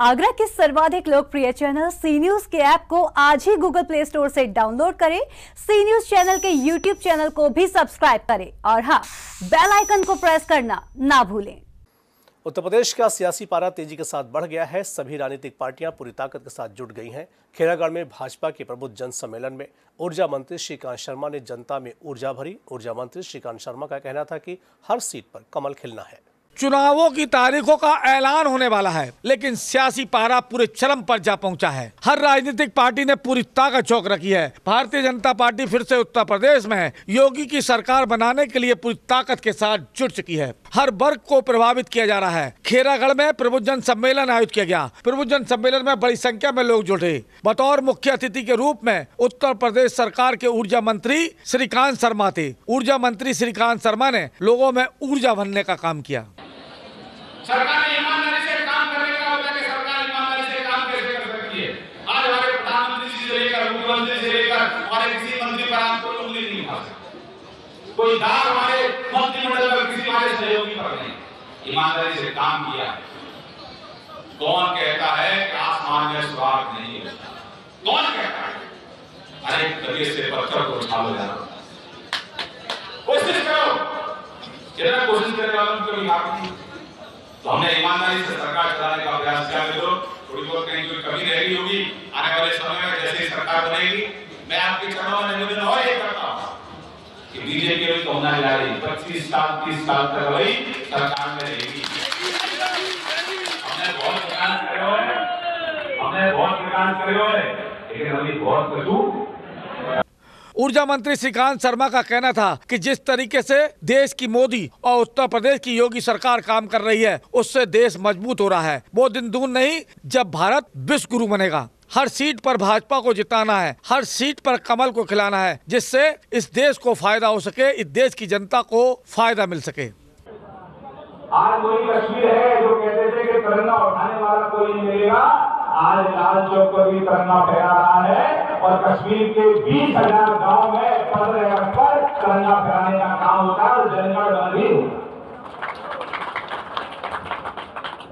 आगरा के सर्वाधिक लोकप्रिय चैनल सी न्यूज के ऐप को आज ही गूगल प्ले स्टोर से डाउनलोड करें। सी न्यूज चैनल के यूट्यूब चैनल को भी सब्सक्राइब करें और हाँ, बेल आइकन को प्रेस करना ना भूलें। उत्तर प्रदेश का सियासी पारा तेजी के साथ बढ़ गया है। सभी राजनीतिक पार्टियां पूरी ताकत के साथ जुट गई हैं। खेरागढ़ में भाजपा के प्रबुद्ध जन सम्मेलन में ऊर्जा मंत्री श्रीकांत शर्मा ने जनता में ऊर्जा भरी। ऊर्जा मंत्री श्रीकांत शर्मा का कहना था कि हर सीट पर कमल खिलना है। चुनावों की तारीखों का ऐलान होने वाला है, लेकिन सियासी पारा पूरे चरम पर जा पहुंचा है। हर राजनीतिक पार्टी ने पूरी ताकत झोंक रखी है। भारतीय जनता पार्टी फिर से उत्तर प्रदेश में है। योगी की सरकार बनाने के लिए पूरी ताकत के साथ जुट चुकी है। हर वर्ग को प्रभावित किया जा रहा है। खेरागढ़ में प्रबुद्धजन सम्मेलन आयोजित किया गया। प्रबुद्धजन सम्मेलन में बड़ी संख्या में लोग जुटे। बतौर मुख्य अतिथि के रूप में उत्तर प्रदेश सरकार के ऊर्जा मंत्री श्रीकांत शर्मा थे। ऊर्जा मंत्री श्रीकांत शर्मा ने लोगों में ऊर्जा भरने का काम किया। सरकार ईमानदारी से काम करने का होता है कि सरकार ईमानदारी से काम कैसे कर सकती है। आज हमारे प्रधानमंत्री जी से लेकर मुख्यमंत्री से लेकर हमारे किसी मंत्री पर आप कोई उंगली नहीं उठा सकते। कोई दाग हमारे मंत्रिमंडल पर किसी हमारे सहयोगी पर नहीं। ईमानदारी से काम किया है। कौन कहता है कि आसमान में सुराग नहीं होता? कौन कहता है? अरे तरीके से पत्थर को उठा लो, कोशिश करो। जितना कोशिश करने वालों को नहीं, तो हमने ईमानदारी से सरकार चलाने का प्रयास किया। मित्रों, थोड़ी बहुत कहीं कोई कमी रह गई होगी। आने वाले समय में जैसे ही सरकार बनेगी, मैं आपके चरणों में निवेदन और ये करता हूँ कि बीजेपी भी कहना हिला रही 25 साल 30 साल तक वही सरकार में रहेगी। हमने बहुत विकास करे हुए, लेकिन अभी बहुत कसूर। ऊर्जा मंत्री श्रीकांत शर्मा का कहना था कि जिस तरीके से देश की मोदी और उत्तर प्रदेश की योगी सरकार काम कर रही है, उससे देश मजबूत हो रहा है। वो दिन दूर नहीं जब भारत विश्व गुरु बनेगा। हर सीट पर भाजपा को जिताना है, हर सीट पर कमल को खिलाना है, जिससे इस देश को फायदा हो सके, इस देश की जनता को फायदा मिल सके। आज कोई तस्वीर है जो कहते थे कि तिरंगा उठाने वाला कोई नहीं मिलेगा, आज लाल चौक पर भी तिरंगा फहरा रहा है और कश्मीर के 20,000 गाँव में 15 अगस्त पर तिरंगा फहराने का काम होता है। जनगण मन भी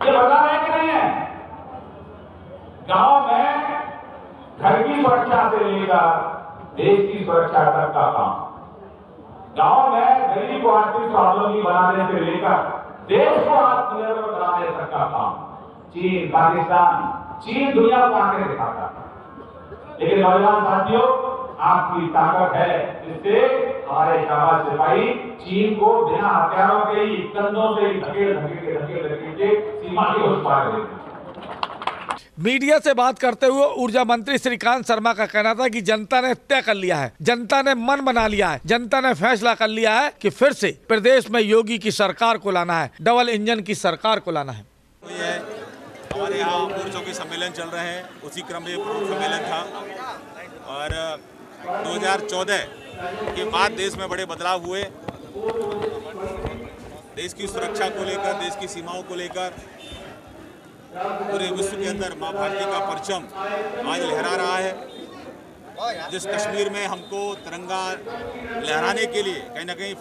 ये बता रहे कि नहीं है। गाँव में घर की सुरक्षा से लेकर देश की सुरक्षा तक का काम, गाँव में गरीब को आर्थिक स्वावलंबी बनाने से लेकर देश को आत्मनिर्भर बनाने तक का काम चीन दुनिया को आगे दिखाता है। लेकिन नौजवान साथियों, आपकी ताकत है, जिससे हमारे शाबाश सिपाही चीन को बिना हथियारों के ही, कंधों से ही धकेल के सीमा के उस पार ले गए। मीडिया से बात करते हुए ऊर्जा मंत्री श्रीकांत शर्मा का कहना था कि जनता ने तय कर लिया है, जनता ने मन बना लिया है, जनता ने फैसला कर लिया है कि फिर से प्रदेश में योगी की सरकार को लाना है, डबल इंजन की सरकार को लाना है। हमारे यहाँ मोर्चों के सम्मेलन चल रहे हैं, उसी क्रम में पूर्व सम्मेलन था और 2014 के बाद देश में बड़े बदलाव हुए। देश की सुरक्षा को लेकर, देश की सीमाओं को लेकर पूरे विश्व के अंदर माँ भारती का परचम आज लहरा रहा है। जिस कश्मीर में हमको तिरंगा लहराने के लिए कहीं ना कहीं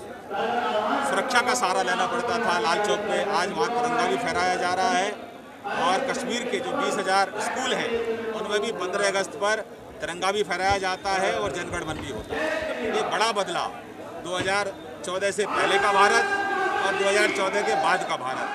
सुरक्षा का सहारा लेना पड़ता था लाल चौक पे, आज वहाँ तिरंगा भी फहराया जा रहा है और कश्मीर के जो 20,000 स्कूल हैं उनमें भी 15 अगस्त पर तिरंगा भी फहराया जाता है और जनगण मन भी होता है। ये बड़ा बदलाव 2014 से पहले का भारत और 2014 के बाद का भारत।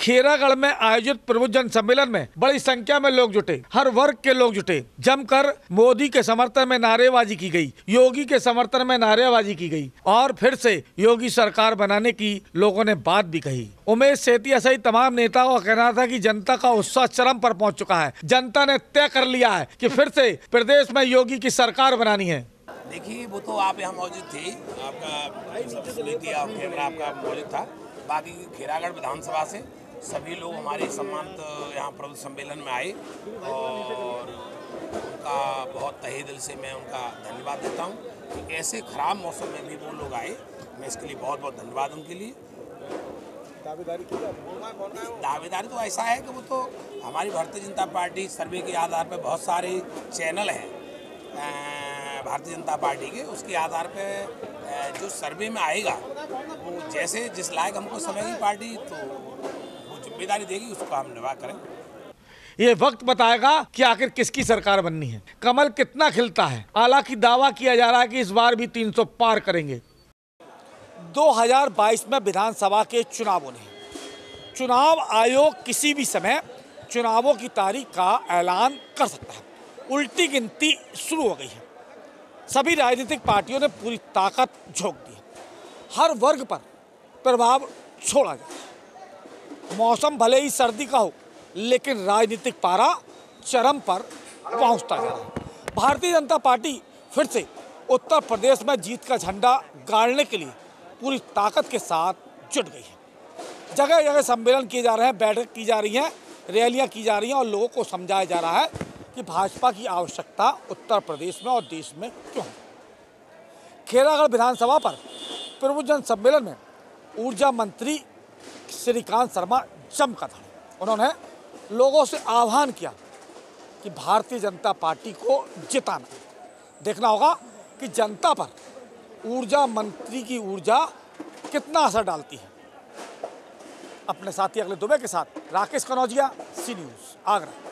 खेरागढ़ में आयोजित प्रबुद्धजन सम्मेलन में बड़ी संख्या में लोग जुटे, हर वर्ग के लोग जुटे। जमकर मोदी के समर्थन में नारेबाजी की गई, योगी के समर्थन में नारेबाजी की गई और फिर से योगी सरकार बनाने की लोगों ने बात भी कही। उमेश सेतिया सहित तमाम नेताओं का कहना था कि जनता का उत्साह चरम पर पहुंच चुका है, जनता ने तय कर लिया है कि फिर से प्रदेश में योगी की सरकार बनानी है। देखिए, वो तो आप यहाँ मौजूद थे, आपका मौजूद था। बाकी खेरागढ़ विधानसभा से सभी लोग हमारे सम्मानित यहाँ प्रबुद्ध सम्मेलन में आए और उनका बहुत तहे दिल से मैं उनका धन्यवाद देता हूँ कि ऐसे खराब मौसम में भी वो लोग आए। मैं इसके लिए बहुत बहुत धन्यवाद उनके लिए। दावेदारी तो ऐसा है कि वो तो हमारी भारतीय जनता पार्टी सर्वे के आधार पर बहुत सारे चैनल हैं भारतीय जनता पार्टी के, उसके आधार पर जो सर्वे में आएगा वो जैसे जिस लायक हमको समझेगी पार्टी तो वो जिम्मेदारी देगी, उसको हम निभा करें। ये वक्त बताएगा कि आखिर किसकी सरकार बननी है, कमल कितना खिलता है। हालांकि दावा किया जा रहा है कि इस बार भी 300 पार करेंगे। 2022 में विधानसभा के चुनाव होने हैं। चुनाव आयोग किसी भी समय चुनावों की तारीख का ऐलान कर सकता है। उल्टी गिनती शुरू हो गई है। सभी राजनीतिक पार्टियों ने पूरी ताकत झोंक दी है। हर वर्ग पर प्रभाव छोड़ा गया। मौसम भले ही सर्दी का हो, लेकिन राजनीतिक पारा चरम पर पहुंचता जा रहा है। भारतीय जनता पार्टी फिर से उत्तर प्रदेश में जीत का झंडा गाड़ने के लिए पूरी ताकत के साथ जुट गई है। जगह जगह सम्मेलन किए जा रहे हैं, बैठक की जा रही हैं, रैलियां की जा रही हैं और लोगों को समझाया जा रहा है कि भाजपा की आवश्यकता उत्तर प्रदेश में और देश में क्यों है। खेरागढ़ विधानसभा पर प्रबुद्धजन सम्मेलन में ऊर्जा मंत्री श्रीकांत शर्मा जमकर था। उन्होंने लोगों से आह्वान किया कि भारतीय जनता पार्टी को जिताना, देखना होगा कि जनता पर ऊर्जा मंत्री की ऊर्जा कितना असर डालती है। अपने साथी अगले दुबे के साथ राकेश कनौजिया, सी न्यूज, आगरा।